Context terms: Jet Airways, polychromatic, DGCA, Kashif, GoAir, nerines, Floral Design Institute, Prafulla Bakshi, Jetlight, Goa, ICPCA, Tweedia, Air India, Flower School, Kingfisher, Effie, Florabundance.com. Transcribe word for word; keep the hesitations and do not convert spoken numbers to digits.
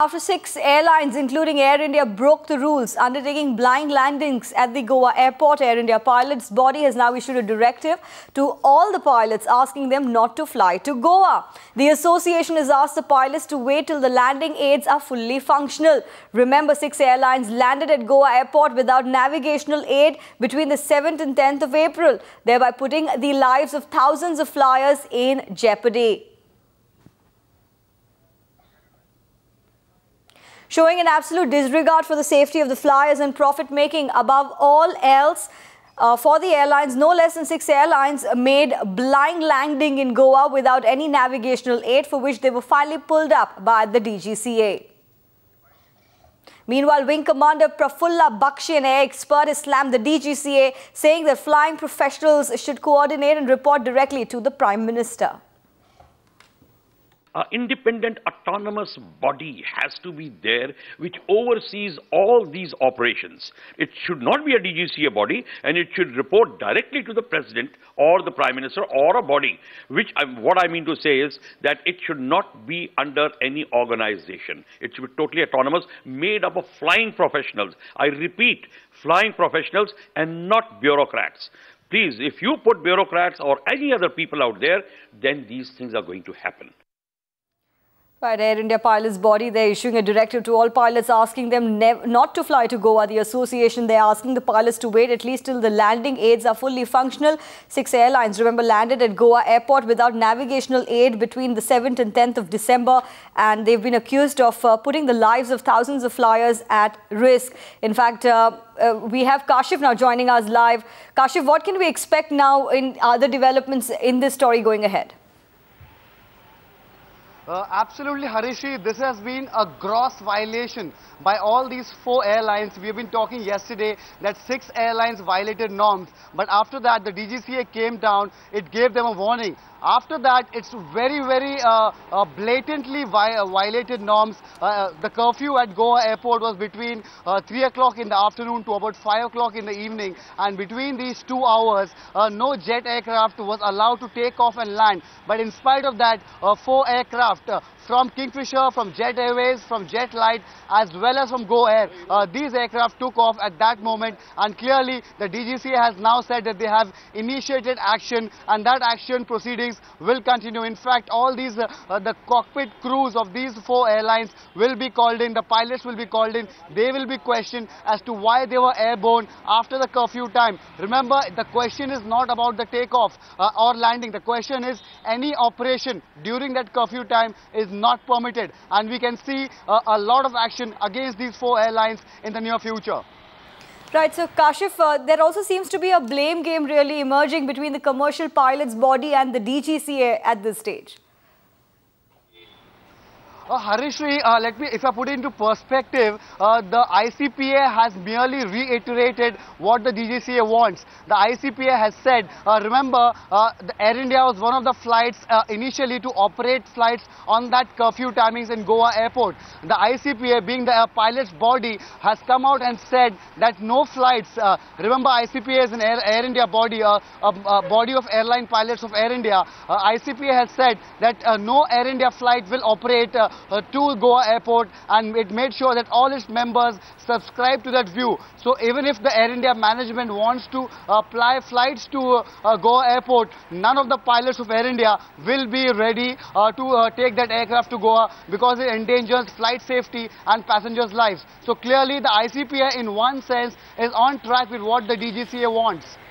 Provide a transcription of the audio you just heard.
After six airlines, including Air India, broke the rules, undertaking blind landings at the Goa airport, Air India pilots' body has now issued a directive to all the pilots asking them not to fly to Goa. The association has asked the pilots to wait till the landing aids are fully functional. Remember, six airlines landed at Goa airport without navigational aid between the seventh and tenth of April, thereby putting the lives of thousands of flyers in jeopardy. Showing an absolute disregard for the safety of the flyers and profit-making above all else uh, for the airlines, no less than six airlines made blind landing in Goa without any navigational aid, for which they were finally pulled up by the D G C A. Meanwhile, Wing Commander Prafulla Bakshi, an air expert, has slammed the D G C A, saying that flying professionals should coordinate and report directly to the Prime Minister. An independent autonomous body has to be there which oversees all these operations. It should not be a D G C A body, and it should report directly to the President or the Prime Minister or a body, which I, what I mean to say is that it should not be under any organization. It should be totally autonomous, made up of flying professionals. I repeat, flying professionals and not bureaucrats. Please, if you put bureaucrats or any other people out there, then these things are going to happen. By Air India pilots' body, they're issuing a directive to all pilots asking them not to fly to Goa. The association, they're asking the pilots to wait at least till the landing aids are fully functional. Six airlines, remember, landed at Goa airport without navigational aid between the seventh and tenth of December, and they've been accused of uh, putting the lives of thousands of flyers at risk. In fact, uh, Uh, we have Kashif now joining us live. Kashif, what can we expect now in other developments in this story going ahead? Uh, absolutely, Harishi, this has been a gross violation by all these four airlines. We have been talking yesterday that six airlines violated norms, but after that the D G C A came down, it gave them a warning. After that, it's very, very uh, uh, blatantly vi violated norms. Uh, the curfew at Goa airport was between uh, three o'clock in the afternoon to about five o'clock in the evening, and between these two hours, uh, no jet aircraft was allowed to take off and land. But in spite of that, uh, four aircraft Uh, from Kingfisher, from Jet Airways, from Jetlight, as well as from GoAir. Uh, these aircraft took off at that moment, and clearly the D G C A has now said that they have initiated action, and that action proceedings will continue. In fact, all these, uh, uh, the cockpit crews of these four airlines will be called in, the pilots will be called in, they will be questioned as to why they were airborne after the curfew time. Remember, the question is not about the takeoff uh, or landing. The question is any operation during that curfew time is not permitted, and we can see uh, a lot of action against these four airlines in the near future. Right, so Kashif, uh, there also seems to be a blame game really emerging between the commercial pilots' body and the D G C A at this stage. Uh, Harishri, uh, let me, if I put it into perspective, uh, the I C P A has merely reiterated what the D G C A wants. The I C P A has said, uh, remember, uh, the Air India was one of the flights uh, initially to operate flights on that curfew timings in Goa airport. The I C P A, being the uh, pilot's body, has come out and said that no flights, uh, remember, I C P A is an Air, Air India body, uh, a, a body of airline pilots of Air India. Uh, I C P A has said that uh, no Air India flight will operate uh, Uh, to Goa airport, and it made sure that all its members subscribe to that view. So even if the Air India management wants to apply flights to uh, uh, Goa airport, none of the pilots of Air India will be ready uh, to uh, take that aircraft to Goa, because it endangers flight safety and passengers' lives. So clearly the I C P A in one sense is on track with what the D G C A wants.